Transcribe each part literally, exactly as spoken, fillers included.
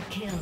Double kill.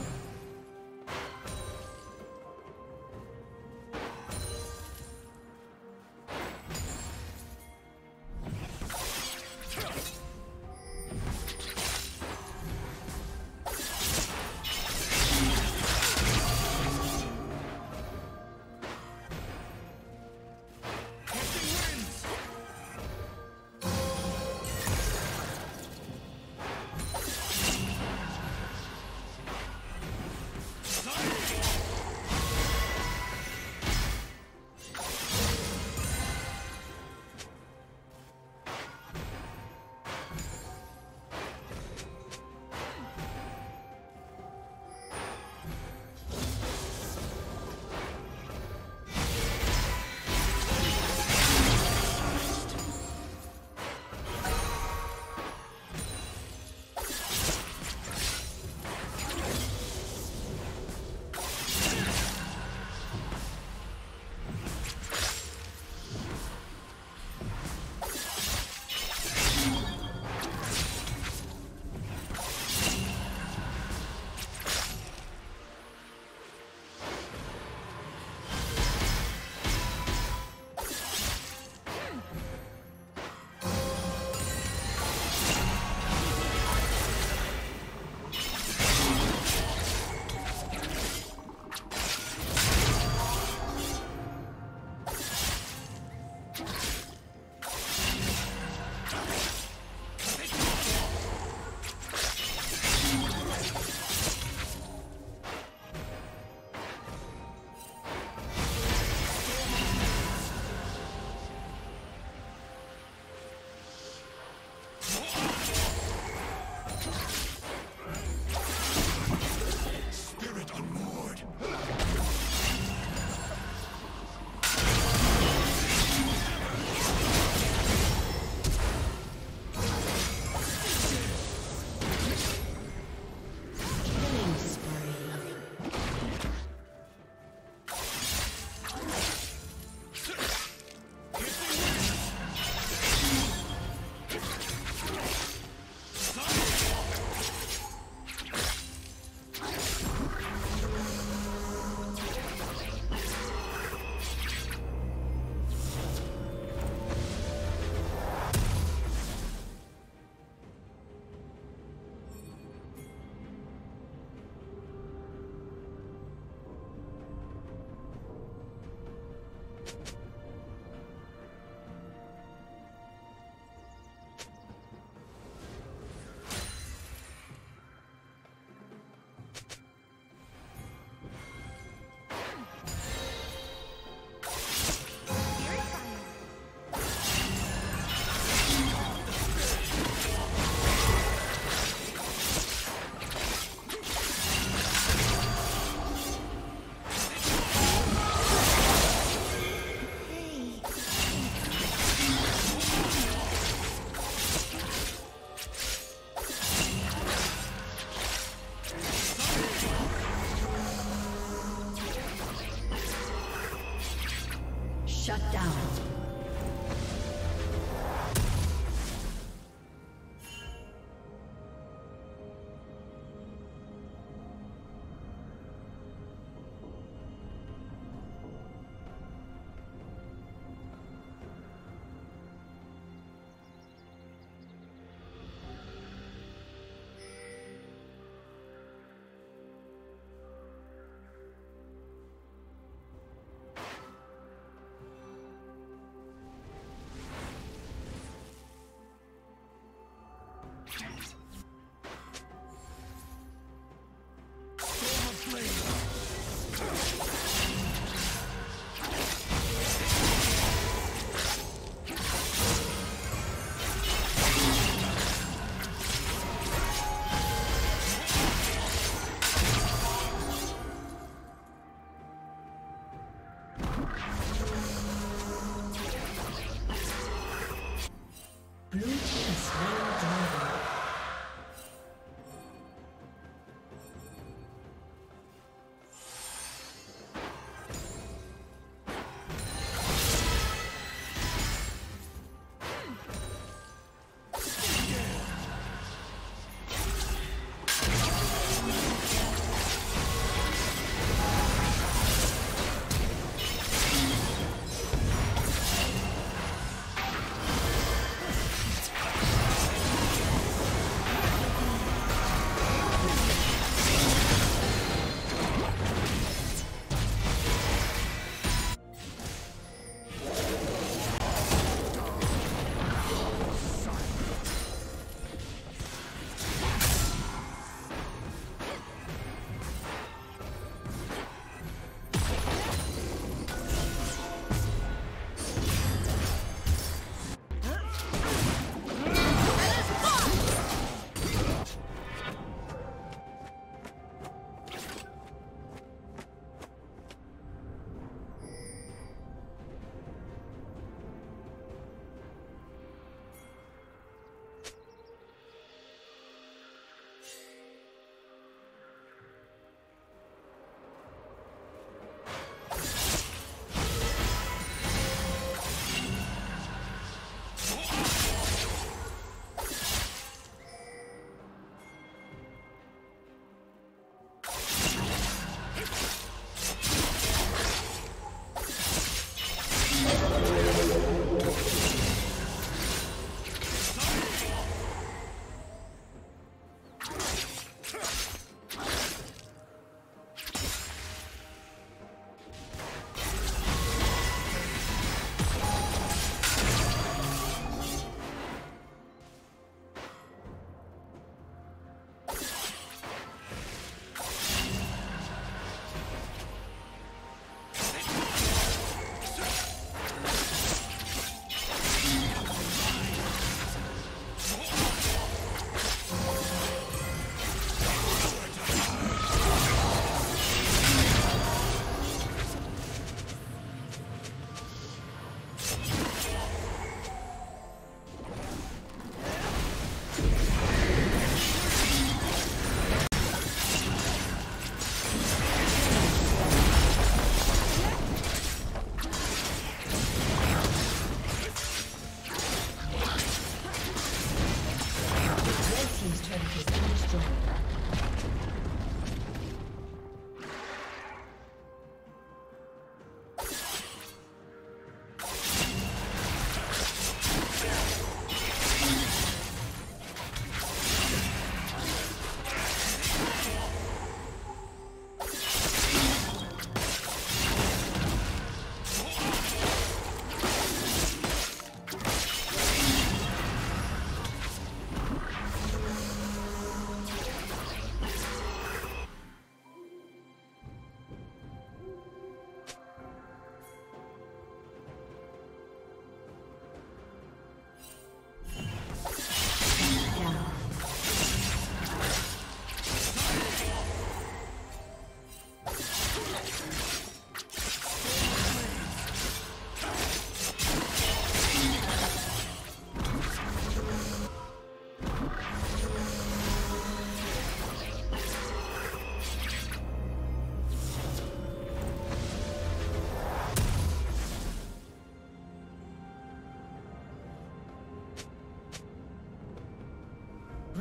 Shut down.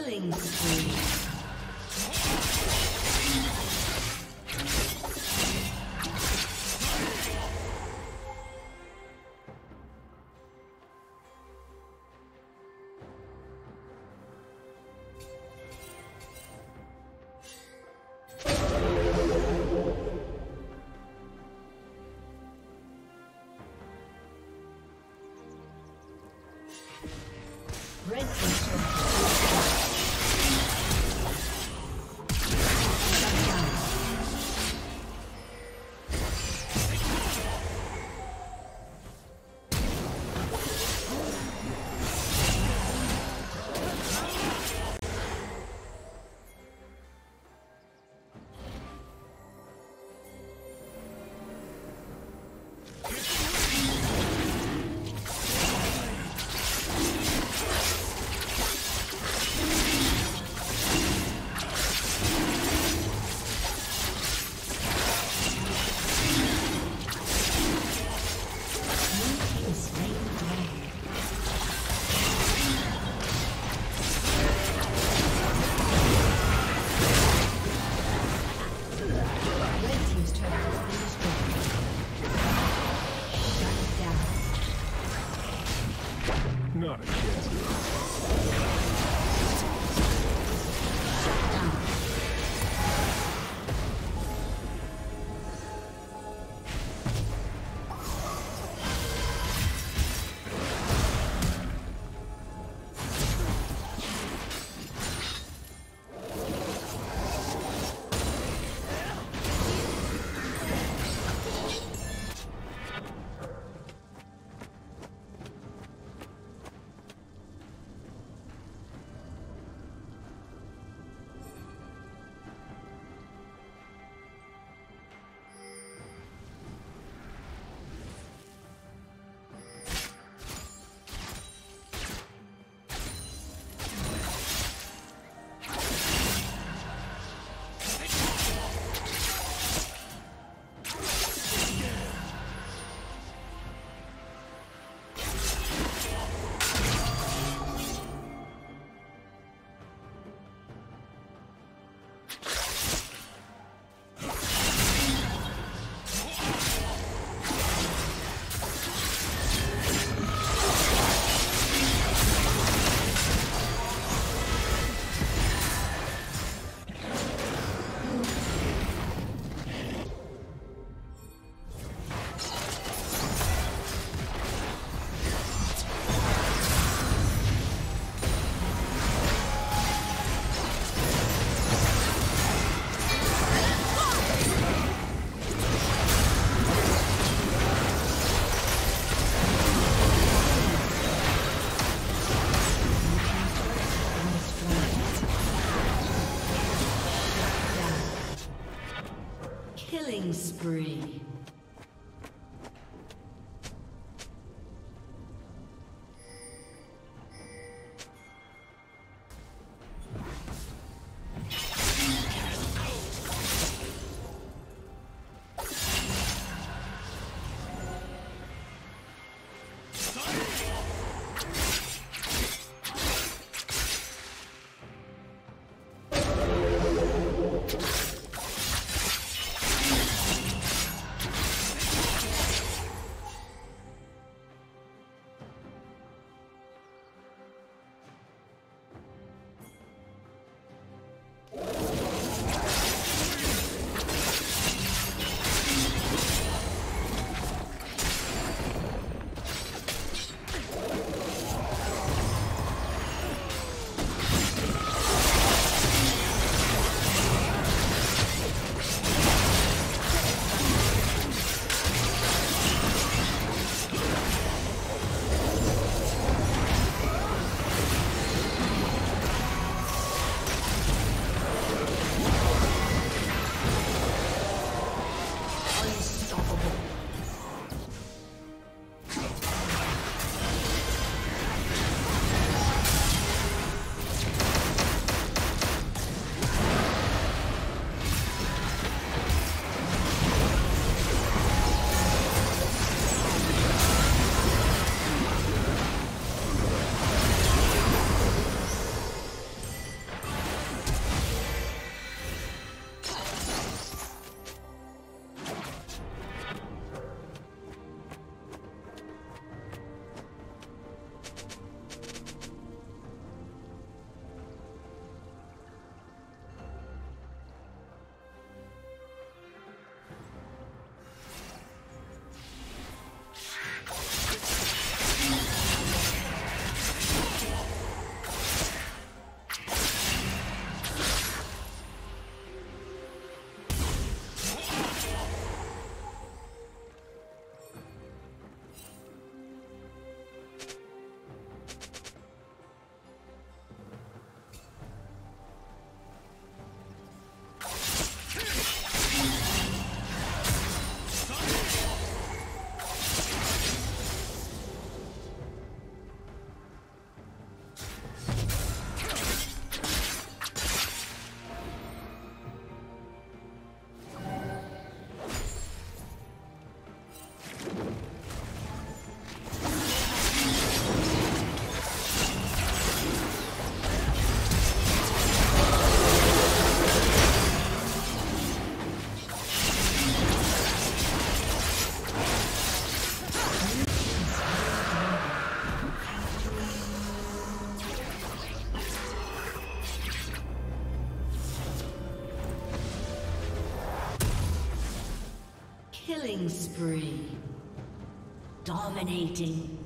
Killing spree. Killing spree. Killing spree. Dominating.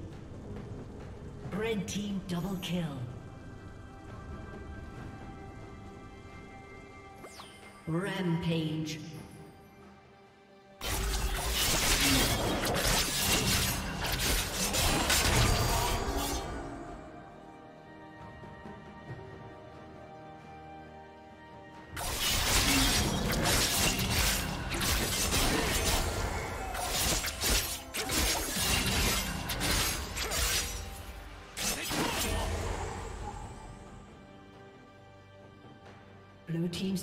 Red team double kill. Rampage. Blue team's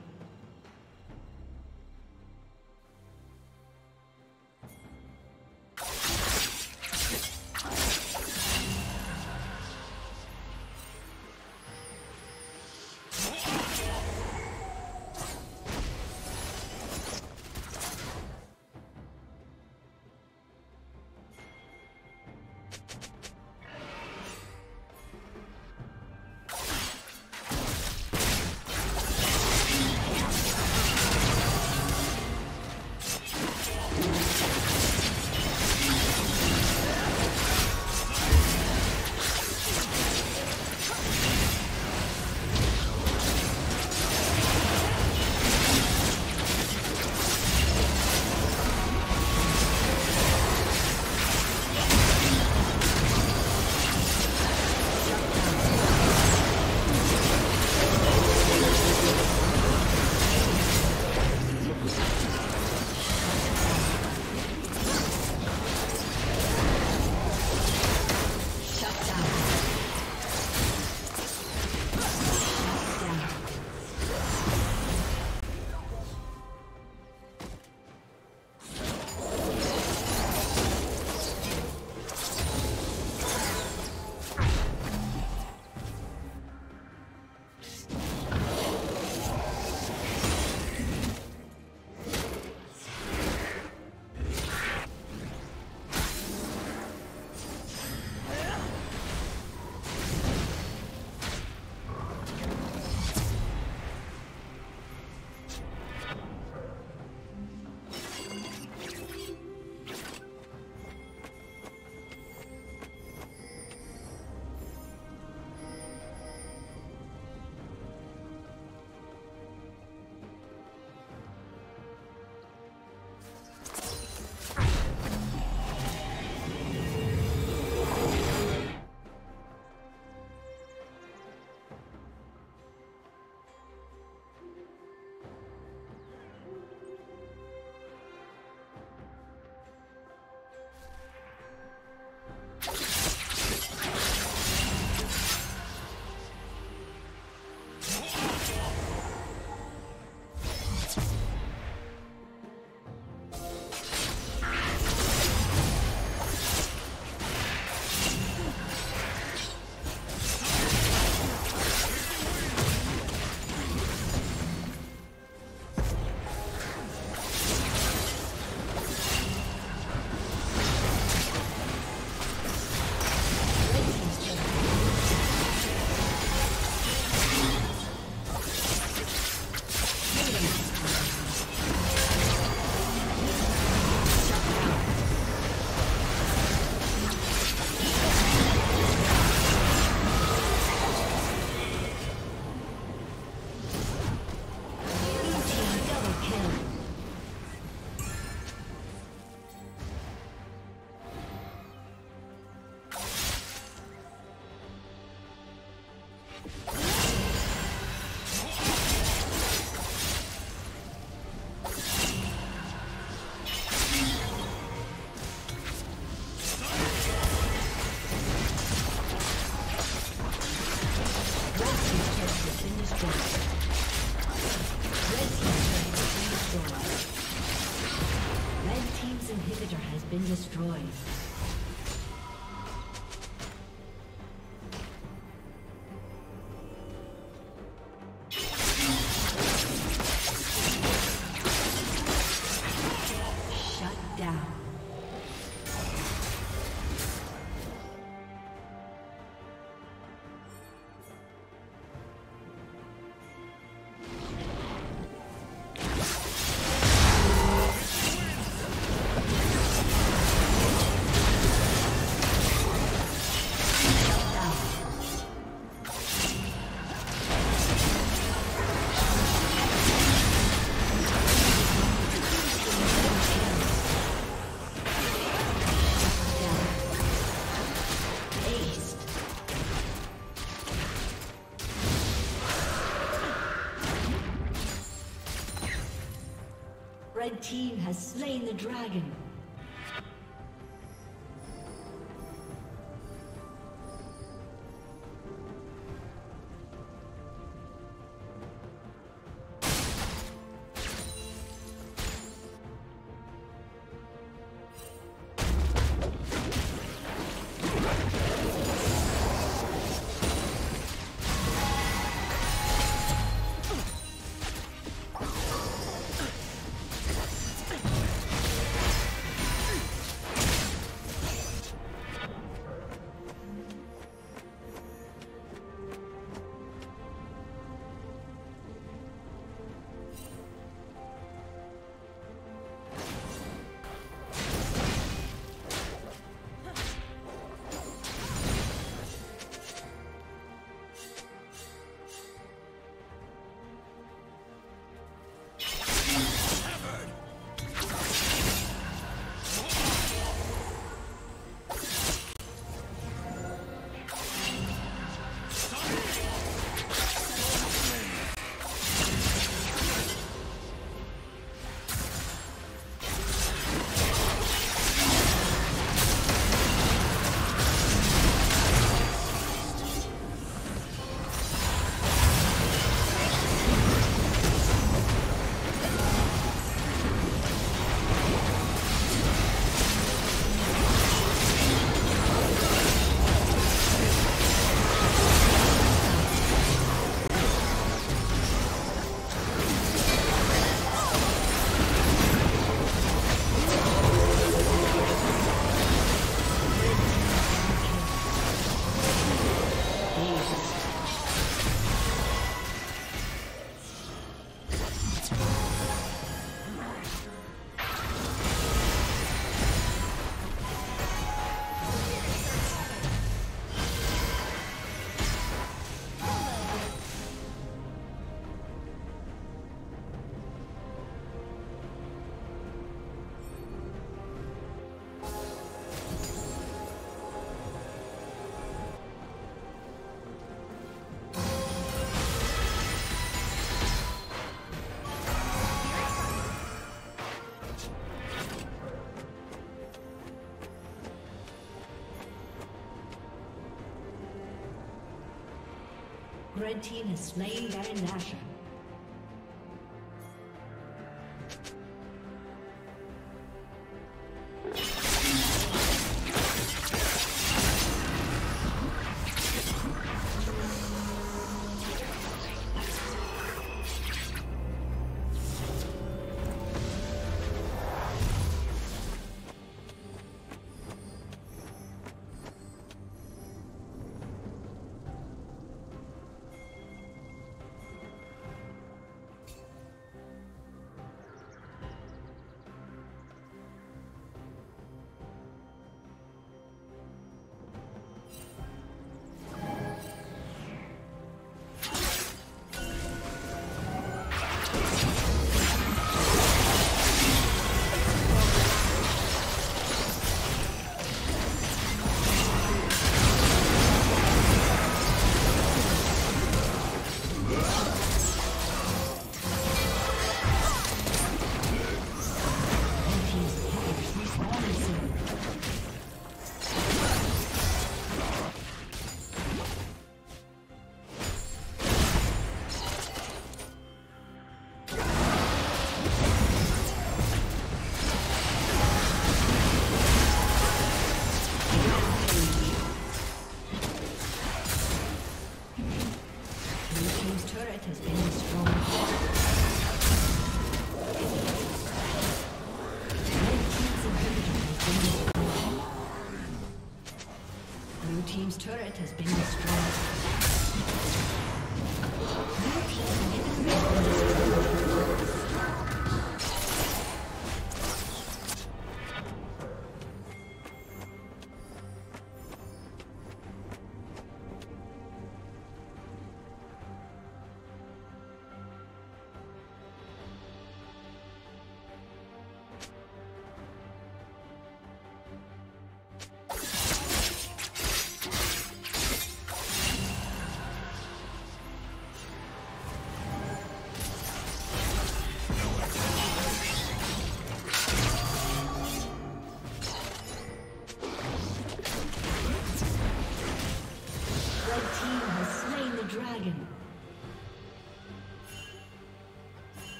Red team has slain the dragon. Red team has slain Baron Nashor. Has been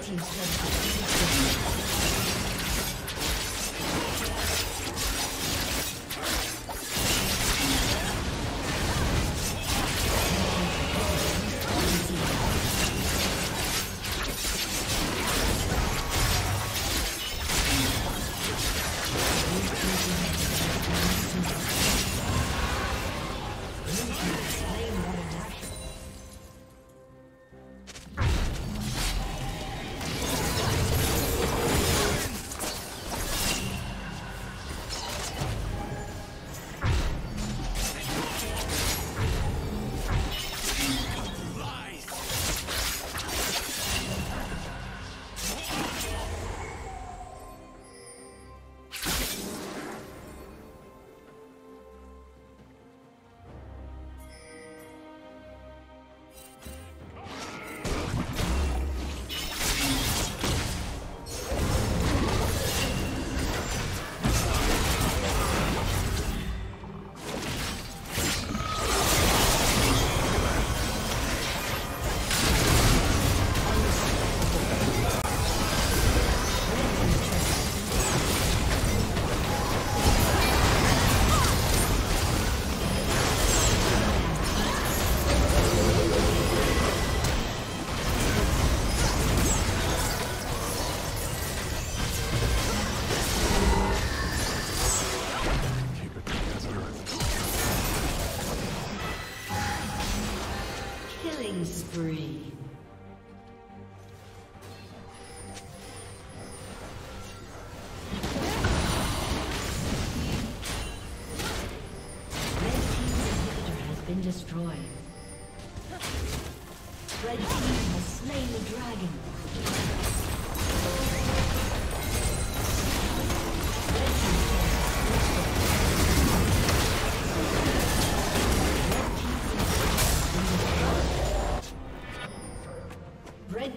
Team's turn. destroyed. Red team has slain the dragon. Red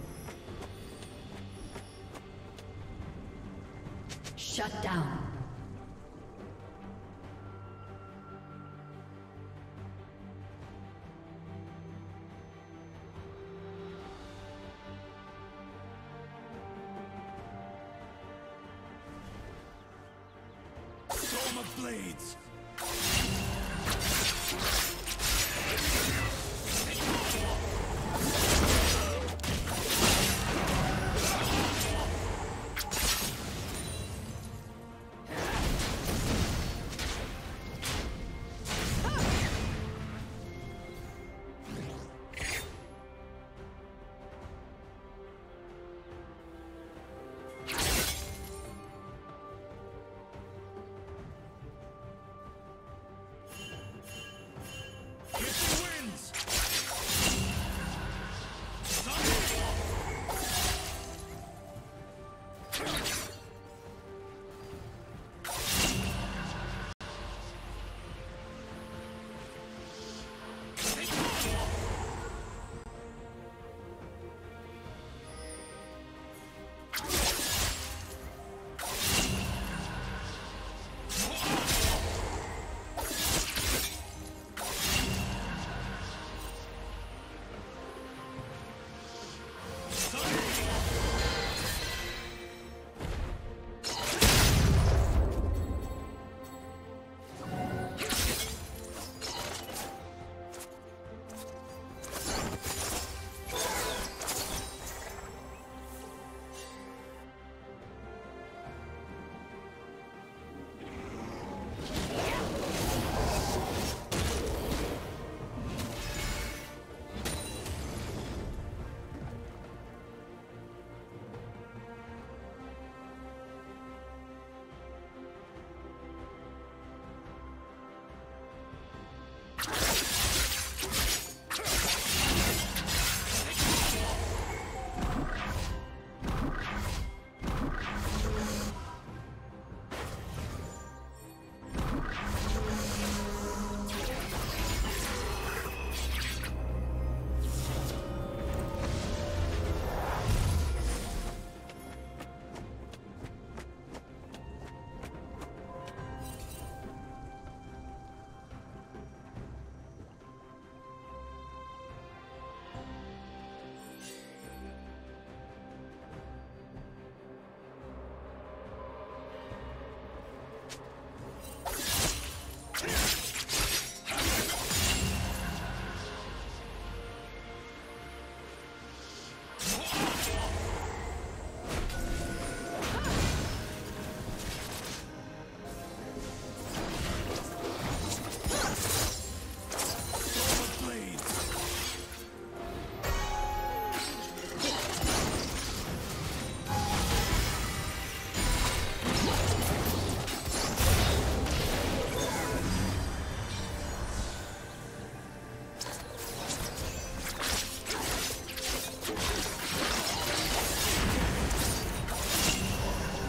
Shut down. Blades.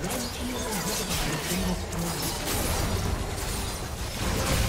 Red team has been destroyed.